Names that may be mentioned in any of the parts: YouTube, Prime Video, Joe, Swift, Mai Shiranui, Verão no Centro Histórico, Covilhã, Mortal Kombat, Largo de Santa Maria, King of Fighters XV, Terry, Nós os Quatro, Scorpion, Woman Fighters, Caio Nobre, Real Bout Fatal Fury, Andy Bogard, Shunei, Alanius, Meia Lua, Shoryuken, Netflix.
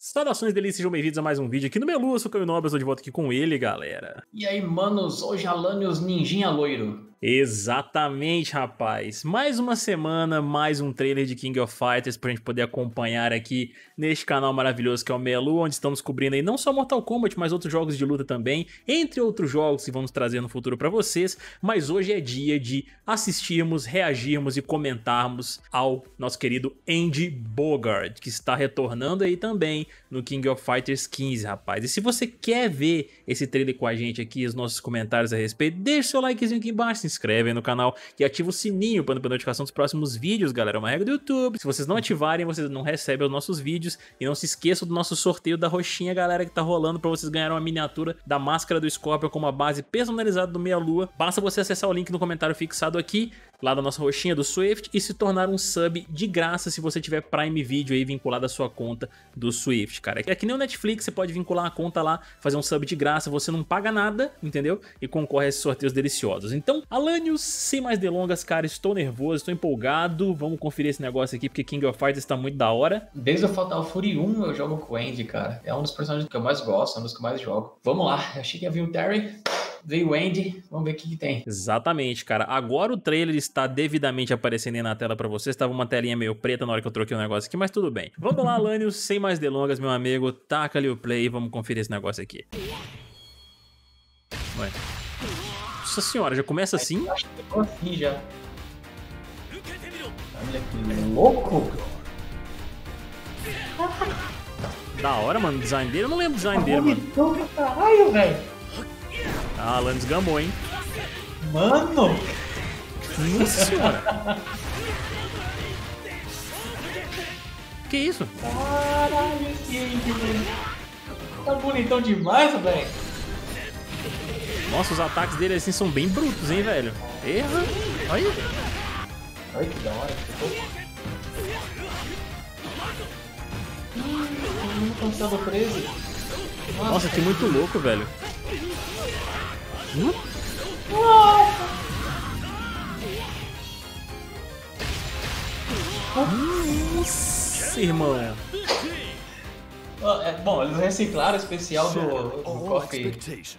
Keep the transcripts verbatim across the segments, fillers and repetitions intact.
Saudações delícias, sejam bem-vindos a mais um vídeo aqui no Meia Lua, eu sou o Caio Nobre, eu tô de volta aqui com ele, galera. E aí, manos, hoje Alanius ninjinha loiro. Exatamente, rapaz. Mais uma semana, mais um trailer de King of Fighters pra gente poder acompanhar aqui neste canal maravilhoso que é o Meia Lua, onde estamos cobrindo aí não só Mortal Kombat, mas outros jogos de luta também, entre outros jogos que vamos trazer no futuro pra vocês, mas hoje é dia de assistirmos, reagirmos e comentarmos ao nosso querido Andy Bogard, que está retornando aí também no King of Fighters quinze, rapaz. E se você quer ver esse trailer com a gente aqui, os nossos comentários a respeito, deixa o seu likezinho aqui embaixo, se inscreve aí no canal e ativa o sininho para a notificação dos próximos vídeos, galera. É uma regra do YouTube. Se vocês não ativarem, vocês não recebem os nossos vídeos. E não se esqueçam do nosso sorteio da roxinha, galera, que tá rolando para vocês ganharem uma miniatura da máscara do Scorpion com uma base personalizada do Meia Lua. Basta você acessar o link no comentário fixado aqui, lá da nossa roxinha do Swift, e se tornar um sub de graça se você tiver Prime Video aí vinculado à sua conta do Swift, cara. É que nem o Netflix, você pode vincular a conta lá, fazer um sub de graça, você não paga nada, entendeu? E concorre a esses sorteios deliciosos. Então, Alanius, sem mais delongas, cara, estou nervoso, estou empolgado, vamos conferir esse negócio aqui, porque King of Fighters tá muito da hora. Desde o Fatal Fury um eu jogo com o Andy, cara. É um dos personagens que eu mais gosto, é um dos que eu mais jogo. Vamos lá, eu achei que ia vir o Terry... Veio o Andy, vamos ver o que, que tem. Exatamente, cara. Agora o trailer está devidamente aparecendo aí na tela pra vocês. Tava uma telinha meio preta na hora que eu troquei o negócio aqui, mas tudo bem. Vamos lá, Alanius, sem mais delongas, meu amigo. Taca ali o play e vamos conferir esse negócio aqui. Ué. Nossa senhora, já começa assim? Eu acho que ficou assim já. Olha que louco! Da hora, mano, o design dele. Eu não lembro o design dele, mano. Caralho, velho. Ah, Alan desgamou, hein? Mano! Nossa senhora! Que isso? Caralho, que... Tá bonitão demais, velho! Nossa, os ataques dele assim são bem brutos, hein, velho? Erra! Olha! Olha que da hora! Hum, não estava preso! Nossa, Nossa que muito louco, velho! Hum? Nossa, irmão. Bom, eles reciclaram o especial do, do, do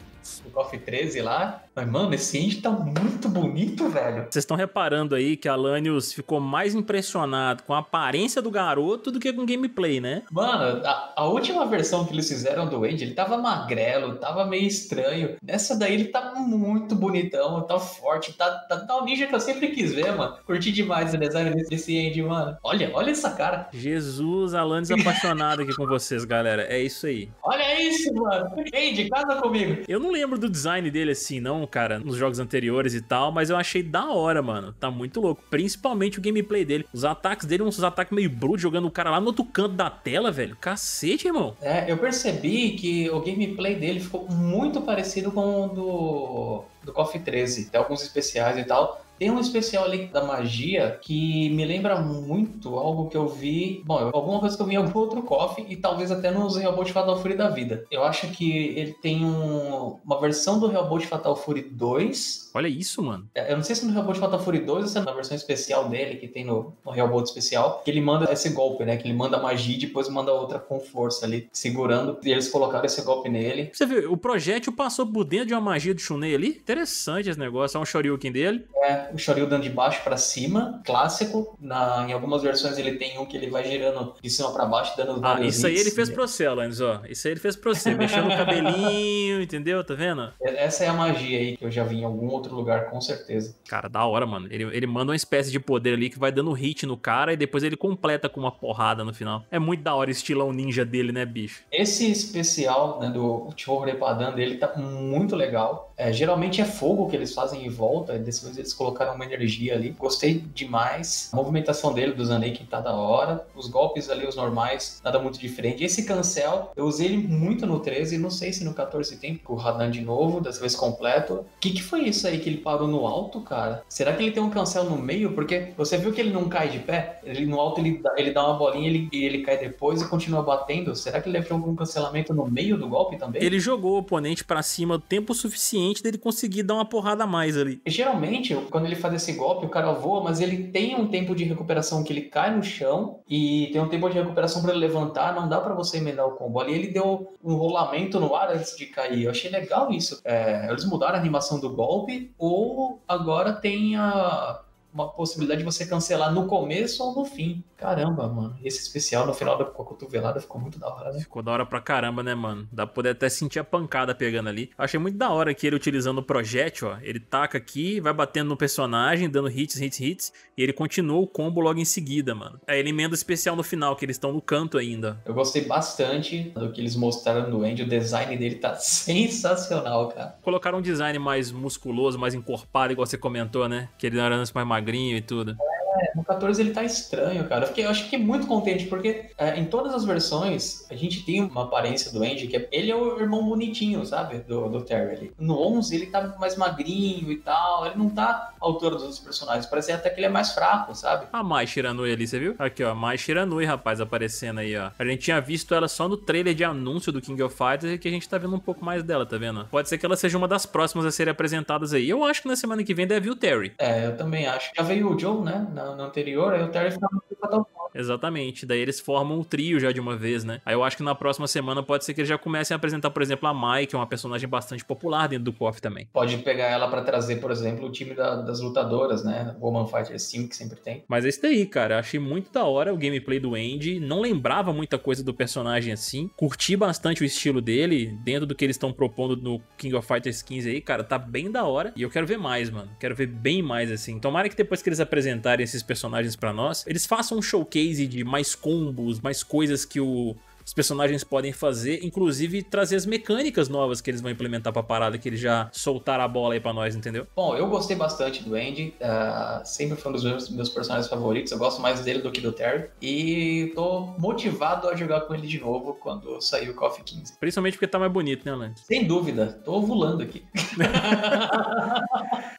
Coffee treze lá. Mas, mano, esse índio tá muito bonito, velho. Vocês estão reparando aí que Alanius ficou mais impressionado com a aparência do garoto do que com gameplay, né? Mano, a, a última versão que eles fizeram do Andy, ele tava magrelo, tava meio estranho. Nessa daí ele tá muito bonitão, tá forte, tá, tá, tá o ninja que eu sempre quis ver, mano. Curti demais o design desse Andy, mano. Olha, olha essa cara. Jesus, Alanius apaixonado aqui com vocês, galera. É isso aí. Olha isso, mano. Andy, casa comigo. Eu não lembro do design dele assim, não, cara, nos jogos anteriores e tal, mas eu achei da hora, mano. Tá muito louco. Principalmente o gameplay dele. Os ataques dele, uns ataques meio brutos, jogando o cara lá no outro canto da tela, velho. Cacete, irmão. É, eu percebi que o gameplay dele ficou muito parecido com o do, do K O F treze. Tem alguns especiais e tal. Tem um especial ali da magia que me lembra muito algo que eu vi... Bom, alguma coisa que eu vi em algum outro K O F e talvez até nos Real Bout Fatal Fury da vida. Eu acho que ele tem um, uma versão do Real Bout Fatal Fury dois. Olha isso, mano. Eu não sei se no Real Bout Fatal Fury dois ou se é na versão especial dele que tem no, no Real Bout especial. Que ele manda esse golpe, né? Que ele manda magia e depois manda outra com força ali, segurando. E eles colocaram esse golpe nele. Você viu, o projétil passou por dentro de uma magia do Shunei ali. Interessante esse negócio. É um Shoryuken dele. É. O Shoryuken de baixo pra cima, clássico. Na, em algumas versões ele tem um que ele vai girando de cima pra baixo, dando... Ah, isso aí ele fez pro você, Alanis, ó. Isso aí ele fez pro você, mexendo o cabelinho, entendeu? Tá vendo? Essa é a magia aí que eu já vi em algum outro lugar, com certeza. Cara, da hora, mano. Ele, ele manda uma espécie de poder ali que vai dando hit no cara e depois ele completa com uma porrada no final. É muito da hora o estilão ninja dele, né, bicho? Esse especial, né, do Chou Repadan dele tá muito legal. É, geralmente é fogo que eles fazem em volta, e desse vez eles colocam colocaram uma energia ali, gostei demais. A movimentação dele, do Zaneki, tá da hora. Os golpes ali, os normais, nada muito diferente. Esse cancel, eu usei ele muito no treze, não sei se no quatorze tem, porque o Radan de novo, dessa vez completo. O que que foi isso aí que ele parou no alto, cara? Será que ele tem um cancel no meio? Porque você viu que ele não cai de pé? Ele no alto, ele dá, ele dá uma bolinha e ele, ele cai depois e continua batendo. Será que ele achou algum cancelamento no meio do golpe também? Ele jogou o oponente pra cima o tempo suficiente dele conseguir dar uma porrada a mais ali. E, geralmente, quando ele faz esse golpe, o cara voa, mas ele tem um tempo de recuperação que ele cai no chão e tem um tempo de recuperação pra ele levantar, não dá pra você emendar o combo. Ali ele deu um rolamento no ar antes de cair. Eu achei legal isso. É, eles mudaram a animação do golpe, ou agora tem a... uma possibilidade de você cancelar no começo ou no fim. Caramba, mano. Esse especial no final da cotovelada ficou muito da hora, né? Ficou da hora pra caramba, né, mano? Dá pra poder até sentir a pancada pegando ali. Achei muito da hora que ele utilizando o projétil, ó. Ele taca aqui, vai batendo no personagem, dando hits, hits, hits. E ele continua o combo logo em seguida, mano. Aí ele emenda o especial no final, que eles estão no canto ainda. Eu gostei bastante do que eles mostraram do Andy. O design dele tá sensacional, cara. Colocaram um design mais musculoso, mais encorpado, igual você comentou, né? Que ele não era mais magrinho e tudo. É, no quatorze ele tá estranho, cara. Eu, fiquei, eu acho que é muito contente, porque é, em todas as versões a gente tem uma aparência do Andy, que é, ele é o irmão bonitinho, sabe? Do, do Terry ali. No onze ele tá mais magrinho e tal, ele não tá à altura dos outros personagens, parece até que ele é mais fraco, sabe? A Mai Shiranui ali, você viu? Aqui, ó, a Mai Shiranui, rapaz, aparecendo aí, ó. A gente tinha visto ela só no trailer de anúncio do King of Fighters, e que a gente tá vendo um pouco mais dela, tá vendo? Pode ser que ela seja uma das próximas a serem apresentadas aí. Eu acho que na semana que vem deve vir o Terry. É, eu também acho. Já veio o Joe, né? No anterior, aí o Terry ficava muito fatal. Exatamente, daí eles formam um trio já de uma vez, né? Aí eu acho que na próxima semana pode ser que eles já comecem a apresentar, por exemplo, a Mai, que é uma personagem bastante popular dentro do C O F também. Pode pegar ela pra trazer, por exemplo, o time da, das lutadoras, né? Woman Fighters cinco, que sempre tem. Mas é isso daí, cara. Achei muito da hora o gameplay do Andy. Não lembrava muita coisa do personagem assim. Curti bastante o estilo dele, dentro do que eles estão propondo no King of Fighters quinze aí, cara. Tá bem da hora. E eu quero ver mais, mano. Quero ver bem mais, assim. Tomara que depois que eles apresentarem esses personagens pra nós, eles façam um showcase de mais combos, mais coisas que o... os personagens podem fazer, inclusive trazer as mecânicas novas que eles vão implementar pra parada, que eles já soltaram a bola aí pra nós, entendeu? Bom, eu gostei bastante do Andy, uh, sempre foi um dos meus, meus personagens favoritos, eu gosto mais dele do que do Terry, e tô motivado a jogar com ele de novo quando sair o C O F quinze. Principalmente porque tá mais bonito, né, Alan? Sem dúvida, tô ovulando aqui.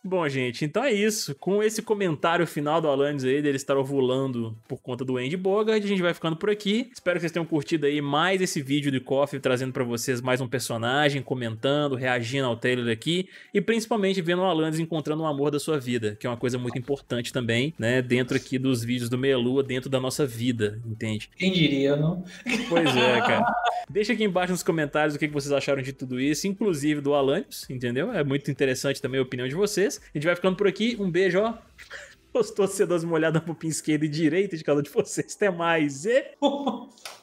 Bom, gente, então é isso. Com esse comentário final do Alanis aí, dele estar ovulando por conta do Andy Bogard, a gente vai ficando por aqui. Espero que vocês tenham curtido aí mais esse vídeo de C O F, trazendo pra vocês mais um personagem, comentando, reagindo ao trailer aqui, e principalmente vendo o Alanis encontrando o amor da sua vida, que é uma coisa muito importante também, né, dentro aqui dos vídeos do Meia Lua, dentro da nossa vida, entende? Quem diria, não? Pois é, cara. Deixa aqui embaixo nos comentários o que vocês acharam de tudo isso, inclusive do Alanis, entendeu? É muito interessante também a opinião de vocês. A gente vai ficando por aqui, um beijo, ó. Os torcedores molhados na pupinha esquerda e direita de cada um de vocês. Até mais, e...